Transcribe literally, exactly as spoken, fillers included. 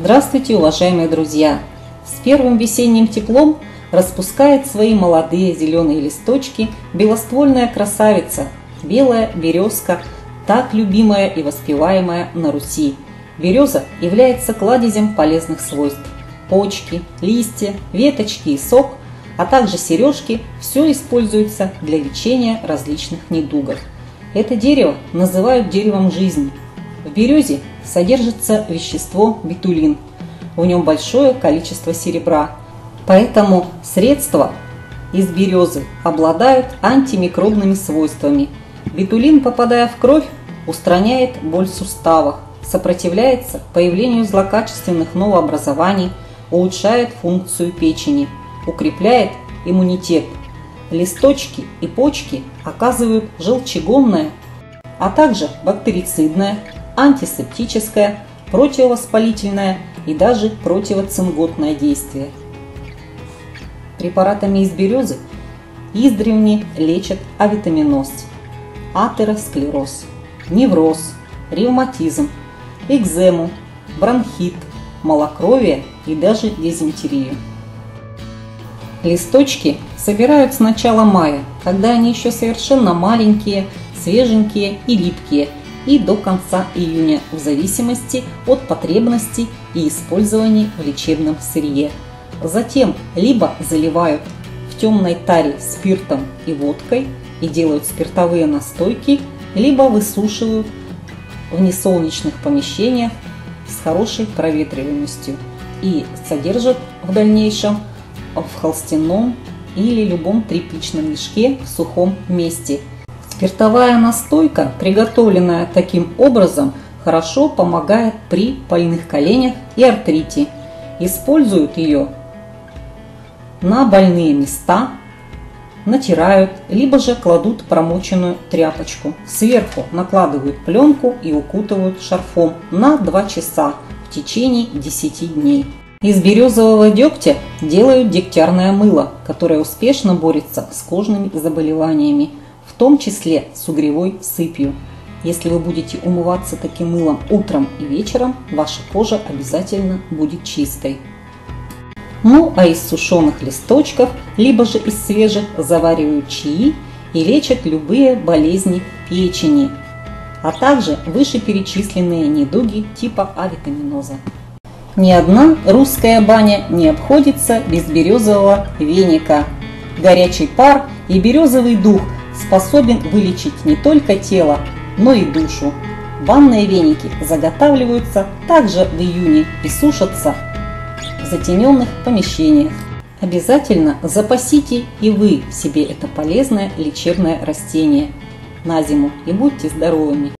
Здравствуйте, уважаемые друзья! С первым весенним теплом распускает свои молодые зеленые листочки белоствольная красавица, белая березка, так любимая и воспеваемая на Руси. Береза является кладезем полезных свойств. Почки, листья, веточки и сок, а также сережки – все используется для лечения различных недугов. Это дерево называют деревом жизни. В березе содержится вещество бетулин. В нем большое количество серебра. Поэтому средства из березы обладают антимикробными свойствами. Бетулин, попадая в кровь, устраняет боль в суставах, сопротивляется появлению злокачественных новообразований, улучшает функцию печени, укрепляет иммунитет. Листочки и почки оказывают желчегонное, а также бактерицидное, антисептическое, противовоспалительное и даже противоцинготное действие. Препаратами из березы издревле лечат авитаминоз, атеросклероз, невроз, ревматизм, экзему, бронхит, малокровие и даже дизентерию. Листочки собирают с начала мая, когда они еще совершенно маленькие, свеженькие и липкие, и до конца июня в зависимости от потребностей и использований в лечебном сырье. Затем либо заливают в темной таре спиртом и водкой и делают спиртовые настойки, либо высушивают в несолнечных помещениях с хорошей проветриваемостью и содержат в дальнейшем в холстяном или любом тряпичном мешке в сухом месте. Спиртовая настойка, приготовленная таким образом, хорошо помогает при больных коленях и артрите. Используют ее на больные места, натирают, либо же кладут промоченную тряпочку. Сверху накладывают пленку и укутывают шарфом на два часа в течение десяти дней. Из березового дегтя делают дегтярное мыло, которое успешно борется с кожными заболеваниями, в том числе с угревой сыпью. Если вы будете умываться таким мылом утром и вечером, ваша кожа обязательно будет чистой. Ну а из сушеных листочков, либо же из свежих, заваривают чаи и лечат любые болезни печени, а также вышеперечисленные недуги типа авитаминоза. Ни одна русская баня не обходится без березового веника. Горячий пар и березовый дух способен вылечить не только тело, но и душу. Банные веники заготавливаются также в июне и сушатся в затененных помещениях. Обязательно запасите и вы себе это полезное лечебное растение на зиму и будьте здоровыми!